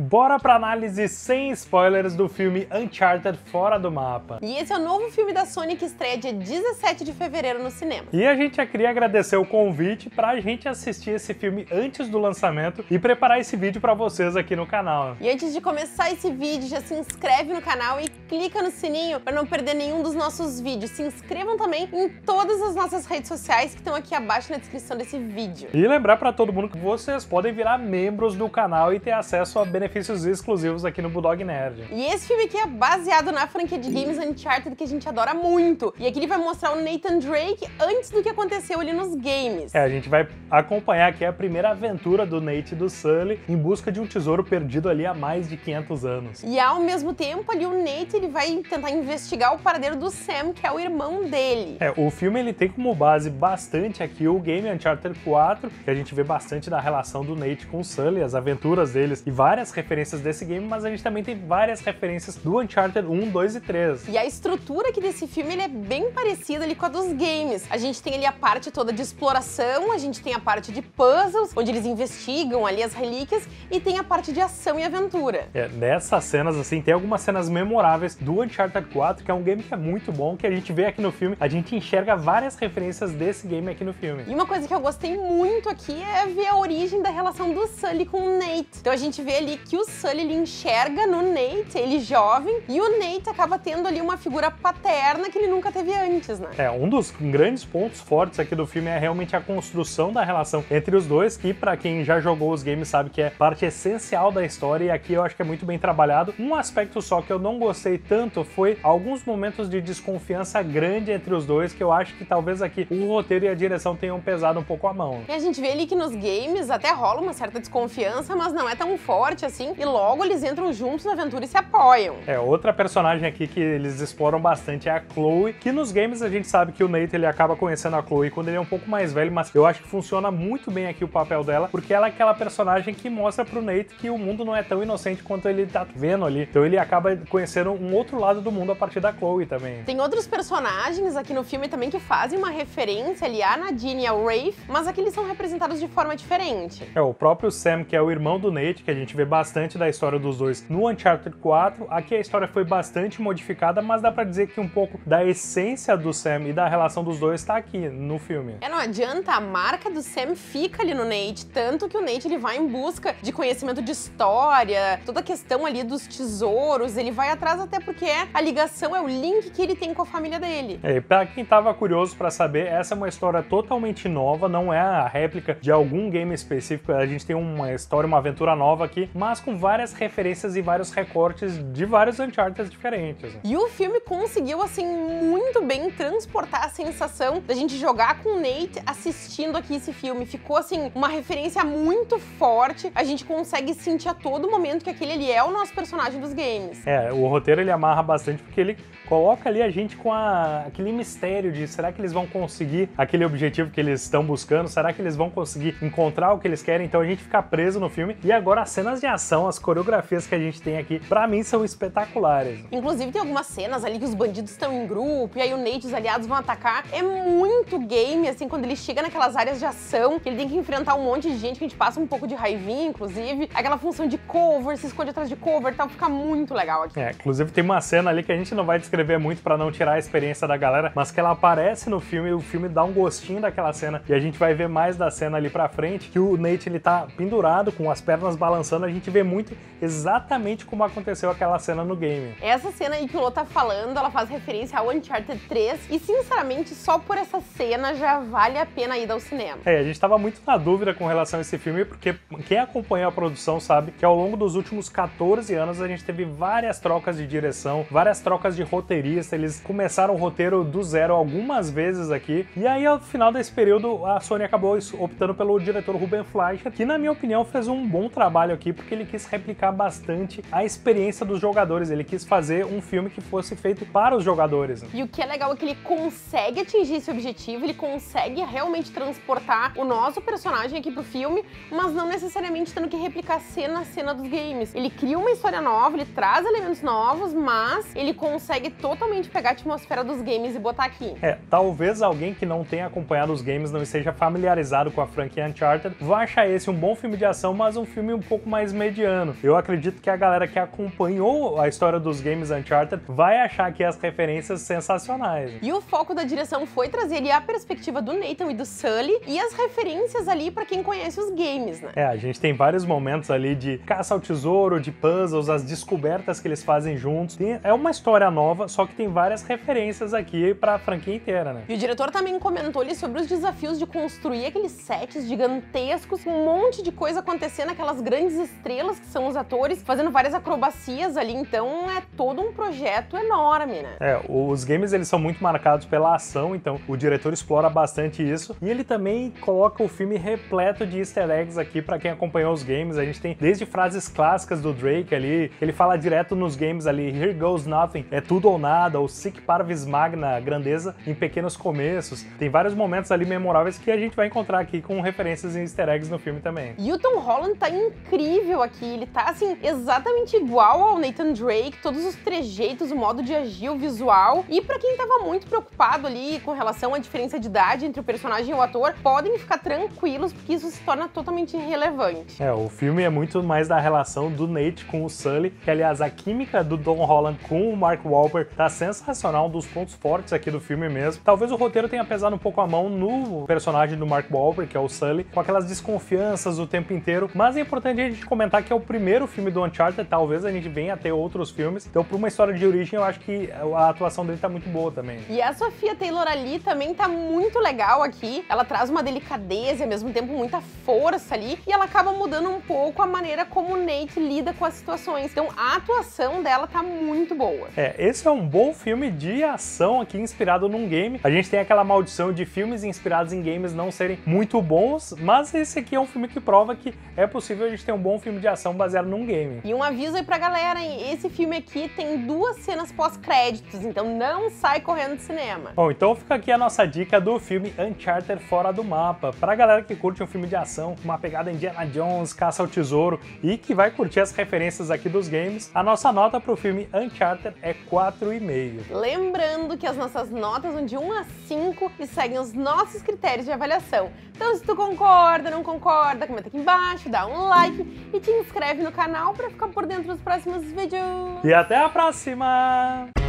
Bora pra análise sem spoilers do filme Uncharted Fora do Mapa. E esse é o novo filme da Sony que estreia dia 17 de fevereiro no cinema. E a gente já queria agradecer o convite pra gente assistir esse filme antes do lançamento e preparar esse vídeo pra vocês aqui no canal. E antes de começar esse vídeo, já se inscreve no canal e clica no sininho pra não perder nenhum dos nossos vídeos. Se inscrevam também em todas as nossas redes sociais que estão aqui abaixo na descrição desse vídeo. E lembrar pra todo mundo que vocês podem virar membros do canal e ter acesso a benefícios exclusivos aqui no Bulldog Nerd. E esse filme aqui é baseado na franquia de games Uncharted, que a gente adora muito. E aqui ele vai mostrar o Nathan Drake antes do que aconteceu ali nos games. É, a gente vai acompanhar aqui a primeira aventura do Nate e do Sully em busca de um tesouro perdido ali há mais de 500 anos. E ao mesmo tempo ali o Nate, ele vai tentar investigar o paradeiro do Sam, que é o irmão dele. É, o filme ele tem como base bastante aqui o game Uncharted 4, que a gente vê bastante da relação do Nate com o Sully, as aventuras deles e várias referências desse game, mas a gente também tem várias referências do Uncharted 1, 2 e 3. E a estrutura aqui desse filme ele é bem parecida ali com a dos games. A gente tem ali a parte toda de exploração, a gente tem a parte de puzzles, onde eles investigam ali as relíquias, e tem a parte de ação e aventura. É, nessas cenas, assim, tem algumas cenas memoráveis do Uncharted 4, que é um game que é muito bom, que a gente vê aqui no filme, a gente enxerga várias referências desse game aqui no filme. E uma coisa que eu gostei muito aqui é ver a origem da relação do Sully com o Nate. Então a gente vê ali que o Sully ele enxerga no Nate, ele jovem, e o Nate acaba tendo ali uma figura paterna que ele nunca teve antes, né? É, um dos grandes pontos fortes aqui do filme é realmente a construção da relação entre os dois, que pra quem já jogou os games sabe que é parte essencial da história, e aqui eu acho que é muito bem trabalhado. Um aspecto só que eu não gostei tanto foi alguns momentos de desconfiança grande entre os dois, que eu acho que talvez aqui o roteiro e a direção tenham pesado um pouco a mão. E a gente vê ali que nos games até rola uma certa desconfiança, mas não é tão forte assim, e logo eles entram juntos na aventura e se apoiam. É, outra personagem aqui que eles exploram bastante é a Chloe, que nos games a gente sabe que o Nate ele acaba conhecendo a Chloe quando ele é um pouco mais velho, mas eu acho que funciona muito bem aqui o papel dela, porque ela é aquela personagem que mostra pro Nate que o mundo não é tão inocente quanto ele tá vendo ali, então ele acaba conhecendo um outro lado do mundo a partir da Chloe também. Tem outros personagens aqui no filme também que fazem uma referência ali à Nadine e ao Rafe, mas aqui eles são representados de forma diferente. É, o próprio Sam, que é o irmão do Nate, que a gente vê bastante da história dos dois no Uncharted 4, aqui a história foi bastante modificada, mas dá pra dizer que um pouco da essência do Sam e da relação dos dois tá aqui no filme. É, não adianta, a marca do Sam fica ali no Nate, tanto que o Nate ele vai em busca de conhecimento de história, toda a questão ali dos tesouros, ele vai atrás até porque a ligação é o link que ele tem com a família dele. É, pra quem tava curioso pra saber, essa é uma história totalmente nova, não é a réplica de algum game específico, a gente tem uma história, uma aventura nova aqui, mas com várias referências e vários recortes de vários Uncharted diferentes. E o filme conseguiu, assim, muito bem transportar a sensação da gente jogar com o Nate assistindo aqui esse filme. Ficou, assim, uma referência muito forte. A gente consegue sentir a todo momento que aquele ali é o nosso personagem dos games. É, o roteiro ele amarra bastante porque ele coloca ali a gente com aquele mistério de será que eles vão conseguir aquele objetivo que eles estão buscando? Será que eles vão conseguir encontrar o que eles querem? Então a gente fica preso no filme. E agora a cenas de ação, as coreografias que a gente tem aqui, pra mim são espetaculares. Inclusive tem algumas cenas ali que os bandidos estão em grupo, e aí o Nate e os aliados vão atacar. É muito game, assim, quando ele chega naquelas áreas de ação, que ele tem que enfrentar um monte de gente, que a gente passa um pouco de raivinha, inclusive. Aquela função de cover, se esconde atrás de cover e tal, fica muito legal aqui. É, inclusive tem uma cena ali que a gente não vai descrever muito pra não tirar a experiência da galera, mas que ela aparece no filme e o filme dá um gostinho daquela cena, e a gente vai ver mais da cena ali pra frente, que o Nate ele tá pendurado com as pernas balançando, a gente vê muito exatamente como aconteceu aquela cena no game. Essa cena aí que o Lô tá falando, ela faz referência ao Uncharted 3, e sinceramente só por essa cena já vale a pena ir ao cinema. É, a gente tava muito na dúvida com relação a esse filme, porque quem acompanha a produção sabe que ao longo dos últimos 14 anos a gente teve várias trocas de direção, várias trocas de roteirista, eles começaram o roteiro do zero algumas vezes aqui, e aí ao final desse período a Sony acabou optando pelo diretor Ruben Fleischer, que na minha opinião fez um bom trabalho aqui, porque ele quis replicar bastante a experiência dos jogadores, ele quis fazer um filme que fosse feito para os jogadores. E o que é legal é que ele consegue atingir esse objetivo, ele consegue realmente transportar o nosso personagem aqui pro filme, mas não necessariamente tendo que replicar cena a cena dos games. Ele cria uma história nova, ele traz elementos novos, mas ele consegue totalmente pegar a atmosfera dos games e botar aqui. É, talvez alguém que não tenha acompanhado os games, não esteja familiarizado com a franquia Uncharted, vai achar esse um bom filme de ação, mas um filme um pouco mais mediano. Eu acredito que a galera que acompanhou a história dos games Uncharted vai achar aqui as referências sensacionais. E o foco da direção foi trazer ali a perspectiva do Nathan e do Sully e as referências ali para quem conhece os games, né? É, a gente tem vários momentos ali de caça ao tesouro, de puzzles, as descobertas que eles fazem juntos. É uma história nova, só que tem várias referências aqui pra franquia inteira, né? E o diretor também comentou ali sobre os desafios de construir aqueles sets gigantescos, um monte de coisa acontecendo, aquelas grandes estrelas que são os atores, fazendo várias acrobacias ali, então é todo um projeto enorme, né? É, os games eles são muito marcados pela ação, então o diretor explora bastante isso, e ele também coloca o filme repleto de easter eggs aqui pra quem acompanhou os games. A gente tem desde frases clássicas do Drake ali, ele fala direto nos games ali, here goes nothing, é tudo ou nada, ou sic parvis magna, grandeza em pequenos começos. Tem vários momentos ali memoráveis que a gente vai encontrar aqui com referências em easter eggs no filme também. E o Tom Holland tá incrível aqui, ele tá assim, exatamente igual ao Nathan Drake, todos os trejeitos, o modo de agir, o visual, e pra quem tava muito preocupado ali com relação à diferença de idade entre o personagem e o ator, podem ficar tranquilos, porque isso se torna totalmente irrelevante. É, o filme é muito mais da relação do Nate com o Sully, que aliás, a química do Tom Holland com o Mark Wahlberg tá sensacional, um dos pontos fortes aqui do filme mesmo. Talvez o roteiro tenha pesado um pouco a mão no personagem do Mark Wahlberg, que é o Sully, com aquelas desconfianças o tempo inteiro, mas é importante a gente comentar que é o primeiro filme do Uncharted, talvez a gente venha a ter outros filmes, então pra uma história de origem eu acho que a atuação dele tá muito boa também. E a Sophia Taylor ali também tá muito legal aqui, ela traz uma delicadeza e ao mesmo tempo muita força ali, e ela acaba mudando um pouco a maneira como o Nate lida com as situações, então a atuação dela tá muito boa. É, esse é um bom filme de ação aqui inspirado num game. A gente tem aquela maldição de filmes inspirados em games não serem muito bons, mas esse aqui é um filme que prova que é possível a gente ter um bom filme de ação baseado num game. E um aviso aí pra galera, hein? Esse filme aqui tem 2 cenas pós-créditos, então não sai correndo do cinema. Bom, então fica aqui a nossa dica do filme Uncharted Fora do Mapa, pra galera que curte um filme de ação, uma pegada Indiana Jones, caça ao tesouro, e que vai curtir as referências aqui dos games. A nossa nota pro filme Uncharted é 4,5. Lembrando que as nossas notas vão de 1 a 5 e seguem os nossos critérios de avaliação. Então se tu concorda, não concorda, comenta aqui embaixo, dá um like e te inscreve no canal pra ficar por dentro dos próximos vídeos. E até a próxima!